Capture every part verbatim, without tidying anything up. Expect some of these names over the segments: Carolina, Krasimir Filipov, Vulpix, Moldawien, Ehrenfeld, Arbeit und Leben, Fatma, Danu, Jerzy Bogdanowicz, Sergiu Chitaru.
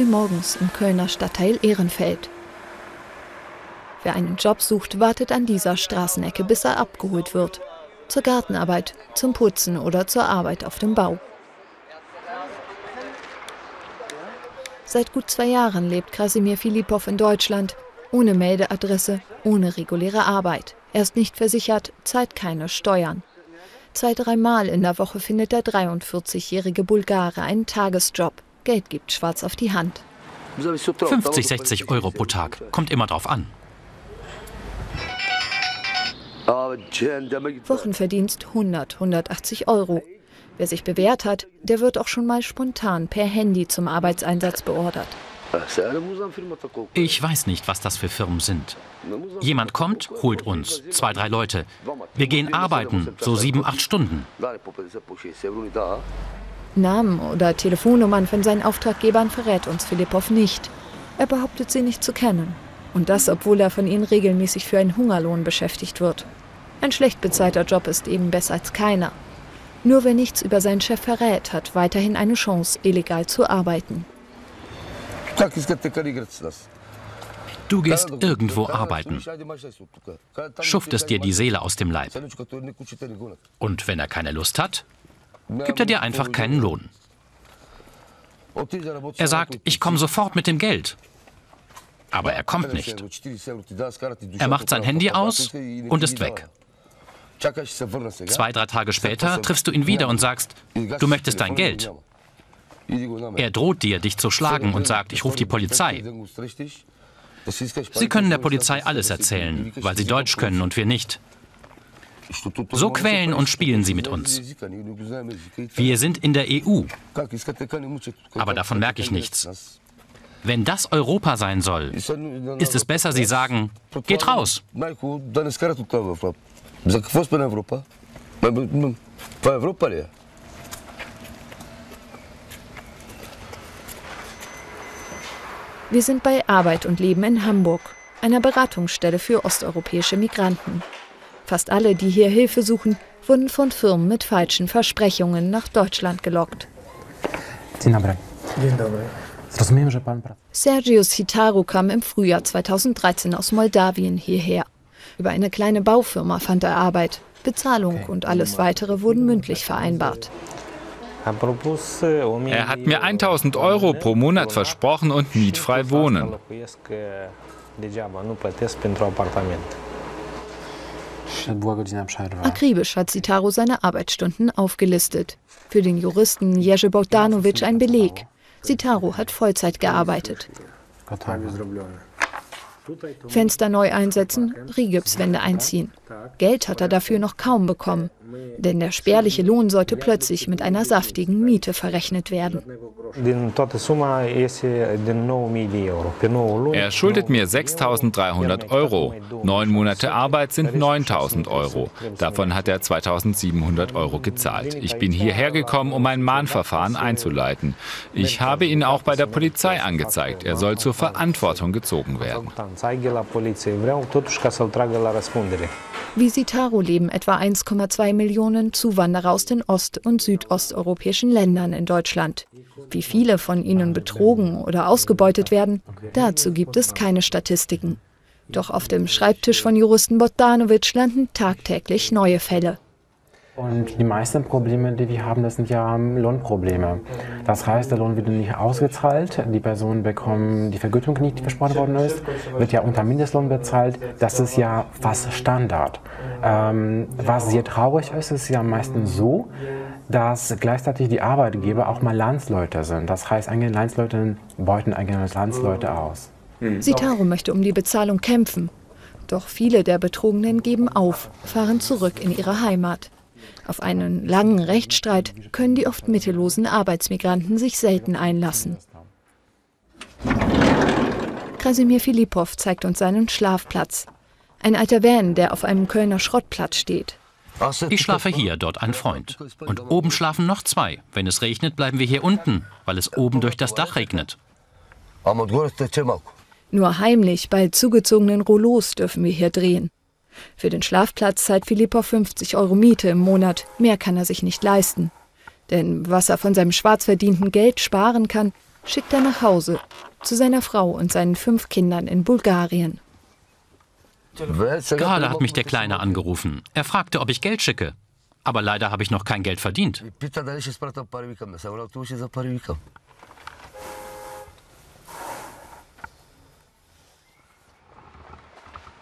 früh morgens im Kölner Stadtteil Ehrenfeld. Wer einen Job sucht, wartet an dieser Straßenecke, bis er abgeholt wird. Zur Gartenarbeit, zum Putzen oder zur Arbeit auf dem Bau. Seit gut zwei Jahren lebt Krasimir Filipov in Deutschland. Ohne Meldeadresse, ohne reguläre Arbeit. Er ist nicht versichert, zahlt keine Steuern. Zwei-, dreimal in der Woche findet der dreiundvierzigjährige Bulgare einen Tagesjob. Geld gibt schwarz auf die Hand. fünfzig, sechzig Euro pro Tag. Kommt immer drauf an. Wochenverdienst hundert, hundertachtzig Euro. Wer sich bewährt hat, der wird auch schon mal spontan per Handy zum Arbeitseinsatz beordert. Ich weiß nicht, was das für Firmen sind. Jemand kommt, holt uns, zwei, drei Leute. Wir gehen arbeiten, so sieben, acht Stunden. Namen oder Telefonnummern von seinen Auftraggebern verrät uns Filipov nicht. Er behauptet, sie nicht zu kennen. Und das, obwohl er von ihnen regelmäßig für einen Hungerlohn beschäftigt wird. Ein schlecht bezahlter Job ist eben besser als keiner. Nur wer nichts über seinen Chef verrät, hat weiterhin eine Chance, illegal zu arbeiten. Du gehst irgendwo arbeiten, schuftest dir die Seele aus dem Leib. Und wenn er keine Lust hat, gibt er dir einfach keinen Lohn. Er sagt, ich komme sofort mit dem Geld. Aber er kommt nicht. Er macht sein Handy aus und ist weg. Zwei, drei Tage später triffst du ihn wieder und sagst, du möchtest dein Geld. Er droht dir, dich zu schlagen und sagt, ich rufe die Polizei. Sie können der Polizei alles erzählen, weil sie Deutsch können und wir nicht. So quälen und spielen sie mit uns. Wir sind in der E U, aber davon merke ich nichts. Wenn das Europa sein soll, ist es besser, sie sagen, geht raus. Wir sind bei Arbeit und Leben in Hamburg, einer Beratungsstelle für osteuropäische Migranten. Fast alle, die hier Hilfe suchen, wurden von Firmen mit falschen Versprechungen nach Deutschland gelockt. Sergiu Chitaru kam im Frühjahr zweitausenddreizehn aus Moldawien hierher. Über eine kleine Baufirma fand er Arbeit. Bezahlung und alles Weitere wurden mündlich vereinbart. Er hat mir tausend Euro pro Monat versprochen und mietfrei wohnen. Akribisch hat Chitaru seine Arbeitsstunden aufgelistet. Für den Juristen Jerzy Bogdanowicz ein Beleg. Chitaru hat Vollzeit gearbeitet. Fenster neu einsetzen, Rigipswände einziehen. Geld hat er dafür noch kaum bekommen, denn der spärliche Lohn sollte plötzlich mit einer saftigen Miete verrechnet werden. Er schuldet mir sechstausenddreihundert Euro. Neun Monate Arbeit sind neuntausend Euro. Davon hat er zweitausendsiebenhundert Euro gezahlt. Ich bin hierher gekommen, um ein Mahnverfahren einzuleiten. Ich habe ihn auch bei der Polizei angezeigt. Er soll zur Verantwortung gezogen werden. Wie Chitaru leben etwa eins Komma zwei Millionen Zuwanderer aus den ost- und südosteuropäischen Ländern in Deutschland. Wie viele von ihnen betrogen oder ausgebeutet werden, dazu gibt es keine Statistiken. Doch auf dem Schreibtisch von Juristen Bogdanowicz landen tagtäglich neue Fälle. Und die meisten Probleme, die wir haben, das sind ja Lohnprobleme. Das heißt, der Lohn wird nicht ausgezahlt, die Personen bekommen die Vergütung nicht, die versprochen worden ist, wird ja unter Mindestlohn bezahlt. Das ist ja fast Standard. Ähm, was sehr traurig ist, ist ja meistens so, dass gleichzeitig die Arbeitgeber auch mal Landsleute sind. Das heißt, eigene Landsleute beuten eigene Landsleute aus. Chitaru möchte um die Bezahlung kämpfen. Doch viele der Betrogenen geben auf, fahren zurück in ihre Heimat. Auf einen langen Rechtsstreit können die oft mittellosen Arbeitsmigranten sich selten einlassen. Krasimir Filipov zeigt uns seinen Schlafplatz. Ein alter Van, der auf einem Kölner Schrottplatz steht. Ich schlafe hier, dort ein Freund. Und oben schlafen noch zwei. Wenn es regnet, bleiben wir hier unten, weil es oben durch das Dach regnet. Nur heimlich bei zugezogenen Rouleaus dürfen wir hier drehen. Für den Schlafplatz zahlt Filipov fünfzig Euro Miete im Monat, mehr kann er sich nicht leisten. Denn was er von seinem schwarz verdienten Geld sparen kann, schickt er nach Hause, zu seiner Frau und seinen fünf Kindern in Bulgarien. Gerade hat mich der Kleine angerufen. Er fragte, ob ich Geld schicke. Aber leider habe ich noch kein Geld verdient.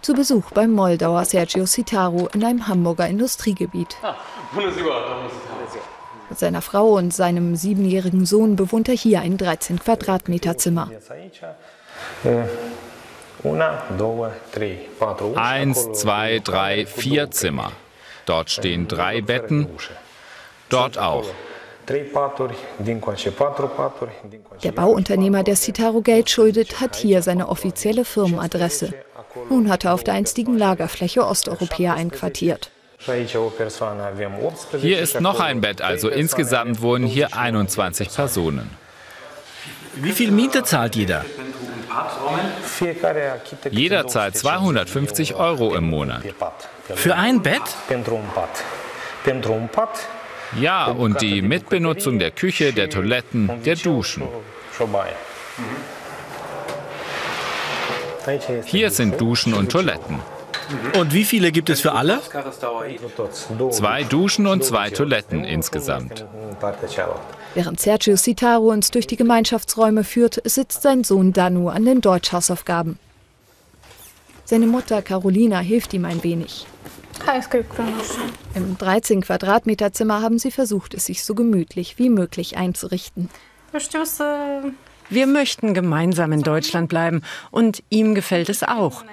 Zu Besuch beim Moldauer Sergiu Chitaru in einem Hamburger Industriegebiet. Mit seiner Frau und seinem siebenjährigen Sohn bewohnt er hier ein dreizehn Quadratmeter Zimmer. Eins, zwei, drei, vier Zimmer. Dort stehen drei Betten, dort auch. Der Bauunternehmer, der Chitaru Geld schuldet, hat hier seine offizielle Firmenadresse. Nun hat er auf der einstigen Lagerfläche Osteuropäer einquartiert. Hier ist noch ein Bett, also insgesamt wohnen hier einundzwanzig Personen. Wie viel Miete zahlt jeder? Jeder zahlt zweihundertfünfzig Euro im Monat. Für ein Bett? Ja, und die Mitbenutzung der Küche, der Toiletten, der Duschen. Hier sind Duschen und Toiletten. Und wie viele gibt es für alle? Zwei Duschen und zwei Toiletten insgesamt. Während Sergiu Chitaru uns durch die Gemeinschaftsräume führt, sitzt sein Sohn Danu an den Deutschhausaufgaben. Seine Mutter Carolina hilft ihm ein wenig. Im dreizehn Quadratmeter Zimmer haben sie versucht, es sich so gemütlich wie möglich einzurichten. Wir möchten gemeinsam in Deutschland bleiben und ihm gefällt es auch.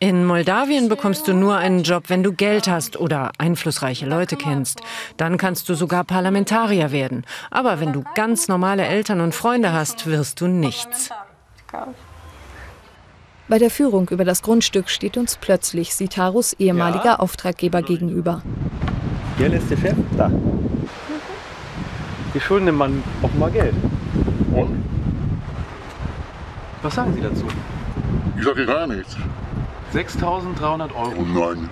In Moldawien bekommst du nur einen Job, wenn du Geld hast oder einflussreiche Leute kennst. Dann kannst du sogar Parlamentarier werden. Aber wenn du ganz normale Eltern und Freunde hast, wirst du nichts. Bei der Führung über das Grundstück steht uns plötzlich Chitarus ehemaliger ja. Auftraggeber gegenüber. Hier ist der Chef, da. Die schulden dem Mann offenbar Geld. Und? Was sagen Sie dazu? Ich sage gar nichts. sechstausenddreihundert Euro. Nein.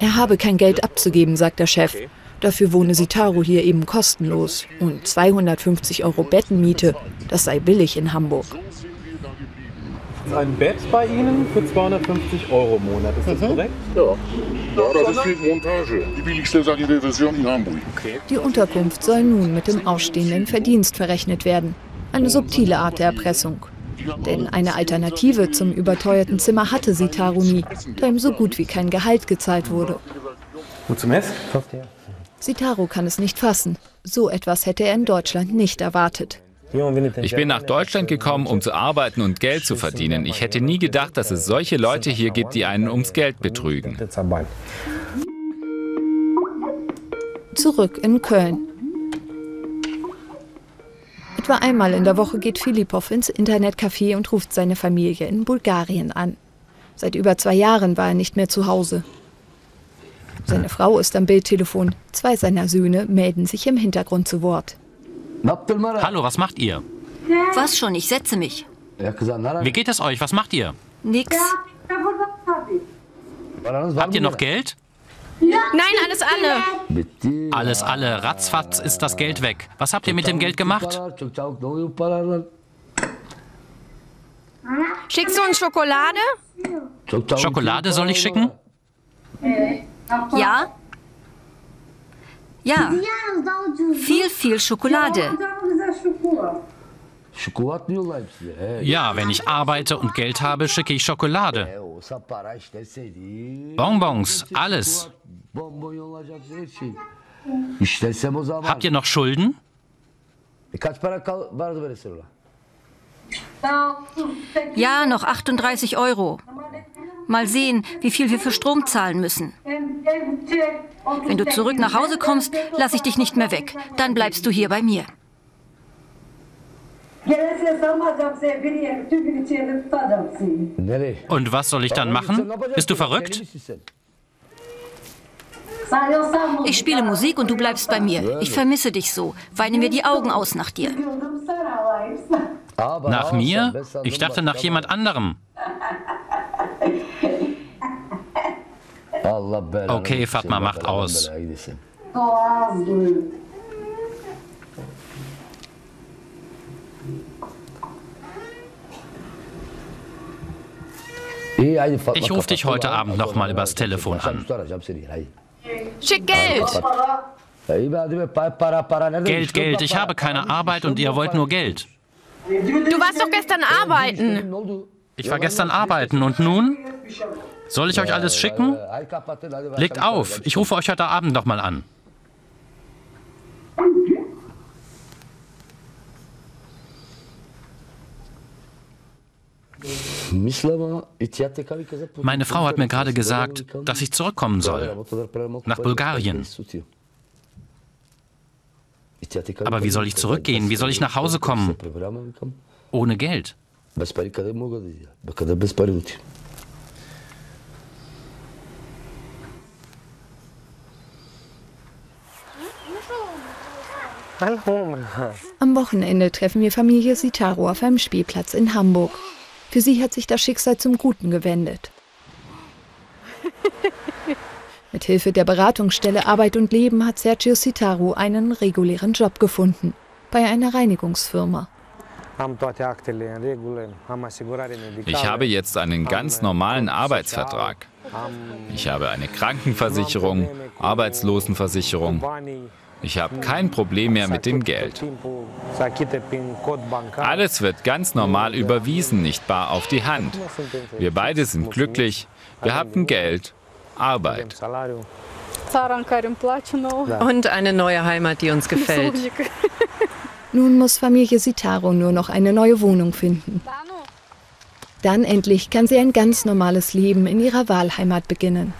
Er habe kein Geld abzugeben, sagt der Chef. Dafür wohne Chitaru hier eben kostenlos. Und zweihundertfünfzig Euro Bettenmiete, das sei billig in Hamburg. Ein Bett bei Ihnen für zweihundertfünfzig Euro im Monat, ist das korrekt? Ja. Ja, das ist die Montage. Die billigste Version in Hamburg. Die Unterkunft soll nun mit dem ausstehenden Verdienst verrechnet werden. Eine subtile Art der Erpressung. Denn eine Alternative zum überteuerten Zimmer hatte Chitaru nie, da ihm so gut wie kein Gehalt gezahlt wurde. Gut zum Essen? Chitaru kann es nicht fassen. So etwas hätte er in Deutschland nicht erwartet. Ich bin nach Deutschland gekommen, um zu arbeiten und Geld zu verdienen. Ich hätte nie gedacht, dass es solche Leute hier gibt, die einen ums Geld betrügen. Zurück in Köln. Etwa einmal in der Woche geht Filipov ins Internetcafé und ruft seine Familie in Bulgarien an. Seit über zwei Jahren war er nicht mehr zu Hause. Seine Frau ist am Bildtelefon. Zwei seiner Söhne melden sich im Hintergrund zu Wort. Hallo, was macht ihr? Was schon, ich setze mich. Wie geht es euch, was macht ihr? Nix. Habt ihr noch Geld? Nein, alles alle. Alles alle, ratzfatz ist das Geld weg. Was habt ihr mit dem Geld gemacht? Schickst du uns Schokolade? Schokolade soll ich schicken? Ja. Ja. Viel, viel Schokolade. Ja, wenn ich arbeite und Geld habe, schicke ich Schokolade. Bonbons, alles. Habt ihr noch Schulden? Ja, noch achtunddreißig Euro. Mal sehen, wie viel wir für Strom zahlen müssen. Wenn du zurück nach Hause kommst, lasse ich dich nicht mehr weg. Dann bleibst du hier bei mir. Und was soll ich dann machen? Bist du verrückt? Ich spiele Musik und du bleibst bei mir. Ich vermisse dich so, weine mir die Augen aus nach dir. Nach mir? Ich dachte nach jemand anderem. Okay, Fatma macht aus. Ich rufe dich heute Abend nochmal übers Telefon an. Schick Geld! Geld, Geld, ich habe keine Arbeit und ihr wollt nur Geld. Du warst doch gestern arbeiten. Ich war gestern arbeiten und nun? Soll ich euch alles schicken? Legt auf, ich rufe euch heute Abend nochmal an. Meine Frau hat mir gerade gesagt, dass ich zurückkommen soll, nach Bulgarien. Aber wie soll ich zurückgehen? Wie soll ich nach Hause kommen? Ohne Geld. Am Wochenende treffen wir Familie Chitaru auf einem Spielplatz in Hamburg. Für sie hat sich das Schicksal zum Guten gewendet. Mit Hilfe der Beratungsstelle Arbeit und Leben hat Sergiu Chitaru einen regulären Job gefunden, bei einer Reinigungsfirma. Ich habe jetzt einen ganz normalen Arbeitsvertrag. Ich habe eine Krankenversicherung, Arbeitslosenversicherung. Ich habe kein Problem mehr mit dem Geld. Alles wird ganz normal überwiesen, nicht bar auf die Hand. Wir beide sind glücklich, wir haben Geld, Arbeit. Und eine neue Heimat, die uns gefällt. Nun muss Familie Chitaru nur noch eine neue Wohnung finden. Dann endlich kann sie ein ganz normales Leben in ihrer Wahlheimat beginnen.